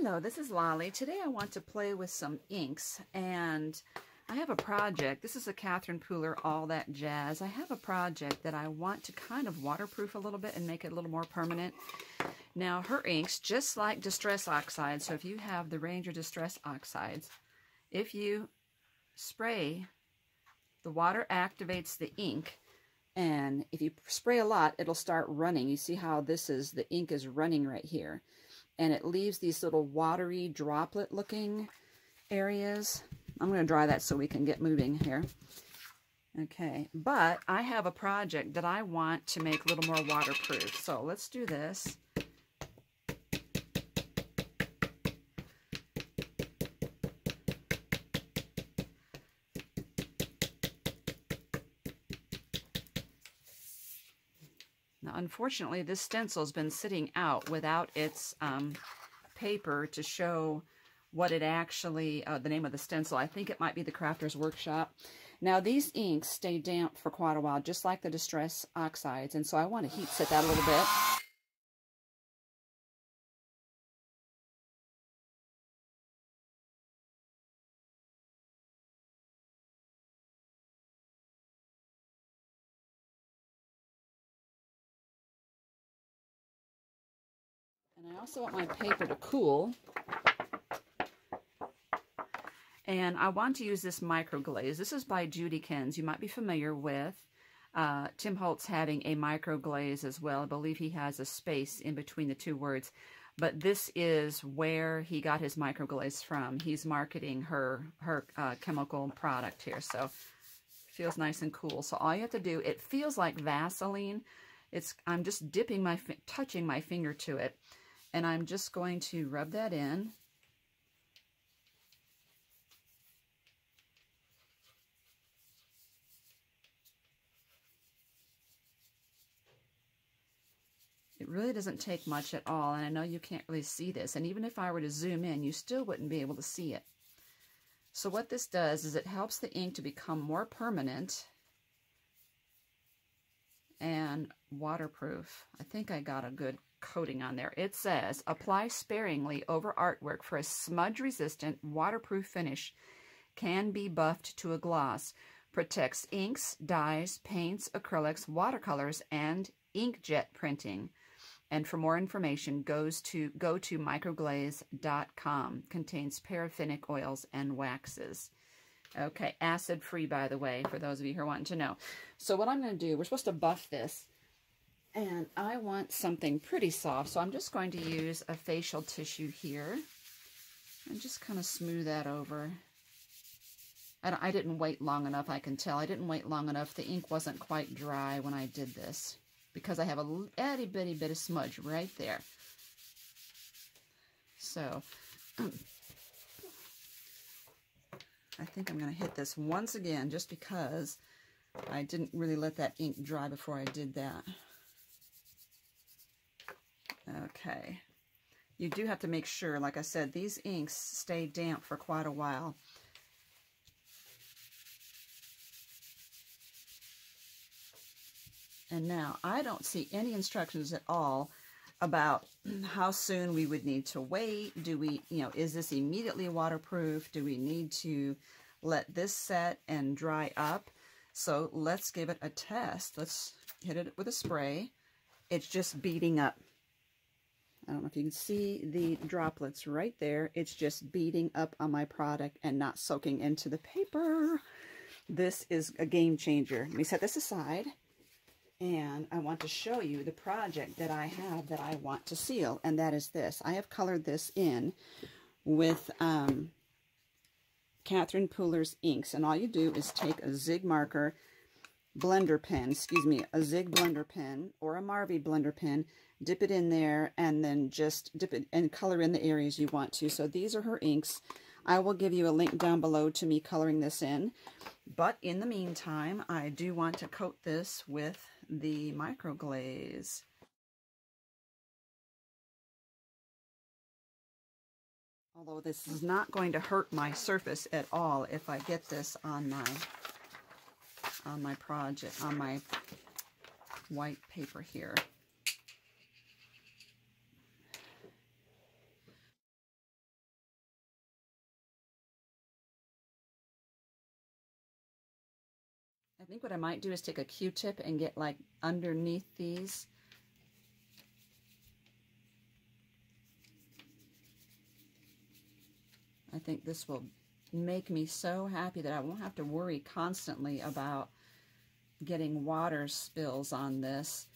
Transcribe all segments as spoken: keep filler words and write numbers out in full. Hello, this is Lolly. Today I want to play with some inks, and I have a project. This is a Catherine Pooler, All That Jazz. I have a project that I want to kind of waterproof a little bit and make it a little more permanent. Now, her inks, just like Distress Oxides, so if you have the Ranger Distress Oxides, if you spray, the water activates the ink, and if you spray a lot, it'll start running. You see how this is, the ink is running right here. And it leaves these little watery droplet looking areas. I'm going to dry that so we can get moving here. Okay, but I have a project that I want to make a little more waterproof. So let's do this. Unfortunately, this stencil's been sitting out without its um, paper to show what it actually, uh, the name of the stencil. I think it might be the Crafter's Workshop. Now, these inks stay damp for quite a while, just like the Distress Oxides, and so I want to heat set that a little bit. I also want my paper to cool, and I want to use this Micro Glaze. This is by Judikins. You might be familiar with uh, Tim Holtz having a Micro Glaze as well. I believe he has a space in between the two words, but this is where he got his Micro Glaze from. He's marketing her, her uh, chemical product here, so it feels nice and cool. So all you have to do, it feels like Vaseline. It's, I'm just dipping my, touching my finger to it. And I'm just going to rub that in. It really doesn't take much at all, and I know you can't really see this. And even if I were to zoom in, you still wouldn't be able to see it. So what this does is it helps the ink to become more permanent and waterproof. I think I got a good coating on there. It says, apply sparingly over artwork for a smudge-resistant, waterproof finish. Can be buffed to a gloss. Protects inks, dyes, paints, acrylics, watercolors, and inkjet printing. And for more information, goes to go to microglaze dot com. Contains paraffinic oils and waxes. Okay, acid-free, by the way, for those of you who are wanting to know. So what I'm going to do, we're supposed to buff this. And I want something pretty soft, so I'm just going to use a facial tissue here and just kind of smooth that over. I, I didn't wait long enough, I can tell. I didn't wait long enough. The ink wasn't quite dry when I did this because I have a itty bitty bit of smudge right there. So I think I'm going to hit this once again just because I didn't really let that ink dry before I did that. Okay, you do have to make sure, like I said, these inks stay damp for quite a while. And now, I don't see any instructions at all about how soon we would need to wait. Do we, you know, is this immediately waterproof? Do we need to let this set and dry up? So let's give it a test. Let's hit it with a spray. It's just beating up. I don't know if you can see the droplets right there. It's just beating up on my product and not soaking into the paper. This is a game changer. Let me set this aside. And I want to show you the project that I have that I want to seal. And that is this. I have colored this in with um, Catherine Pooler's inks. And all you do is take a Zig marker, blender pen, excuse me, a Zig blender pen or a Marvy blender pen. Dip it in there and then just dip it and color in the areas you want to. So these are her inks. I will give you a link down below to me coloring this in. But in the meantime, I do want to coat this with the Micro Glaze. Although this is not going to hurt my surface at all if I get this on my on my project, on my white paper here. I think what I might do is take a Q-tip and get like underneath these. I think this will make me so happy that I won't have to worry constantly about getting water spills on this.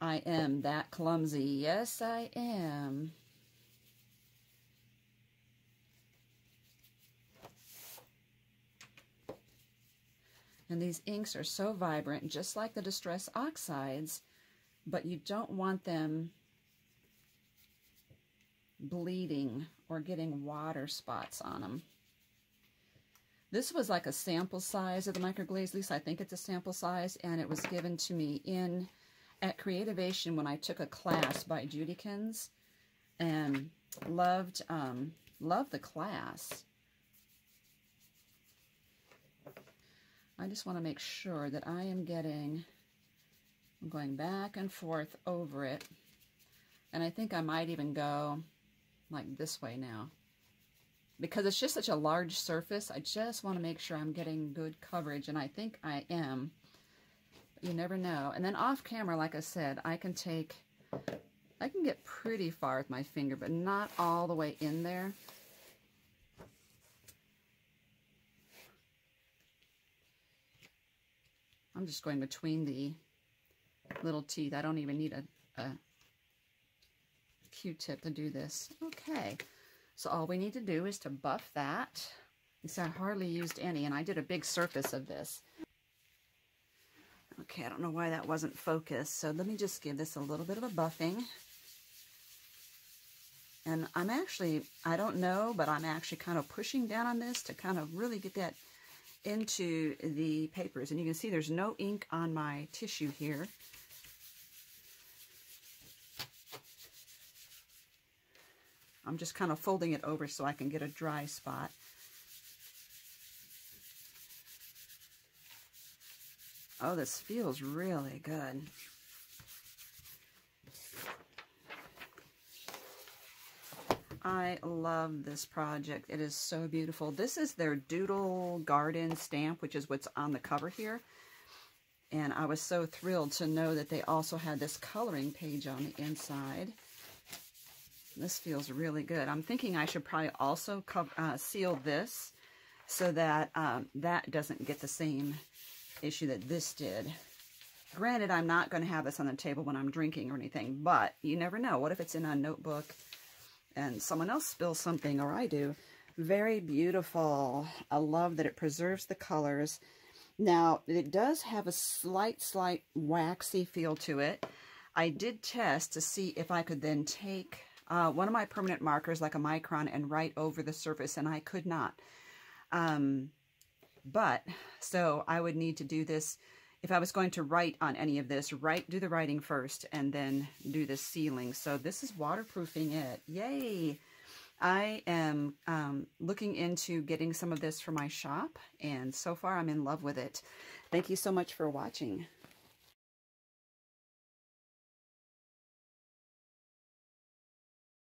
I am that clumsy. Yes, I am. And these inks are so vibrant, just like the Distress Oxides, but you don't want them bleeding or getting water spots on them. This was like a sample size of the Micro Glaze, at least I think it's a sample size, and it was given to me in at Creativation when I took a class by Judikins, and loved um, loved the class. I just want to make sure that I am getting, I'm going back and forth over it. And I think I might even go like this way now. Because it's just such a large surface, I just want to make sure I'm getting good coverage, and I think I am. But you never know. And then off camera, like I said, I can take, I can get pretty far with my finger, but not all the way in there. I'm just going between the little teeth. I don't even need a, a Q-tip to do this. Okay, so all we need to do is to buff that. So I hardly used any, and I did a big surface of this. Okay, I don't know why that wasn't focused, so let me just give this a little bit of a buffing. And I'm actually, I don't know, but I'm actually kind of pushing down on this to kind of really get that into the papers, and you can see there's no ink on my tissue here. I'm just kind of folding it over so I can get a dry spot. Oh, this feels really good. I love this project. It is so beautiful. This is their Doodle Garden stamp, which is what's on the cover here. And I was so thrilled to know that they also had this coloring page on the inside. This feels really good. I'm thinking I should probably also co uh, seal this so that um, that doesn't get the same issue that this did. Granted, I'm not going to have this on the table when I'm drinking or anything, but you never know. What if it's in a notebook and someone else spills something, or I do? Very beautiful. I love that it preserves the colors. Now, it does have a slight, slight waxy feel to it. I did test to see if I could then take uh, one of my permanent markers, like a micron, and write over the surface, and I could not. Um, but, so I would need to do this, if I was going to write on any of this, write, do the writing first and then do the sealing. So this is waterproofing it. Yay! I am um, looking into getting some of this for my shop, and so far I'm in love with it. Thank you so much for watching.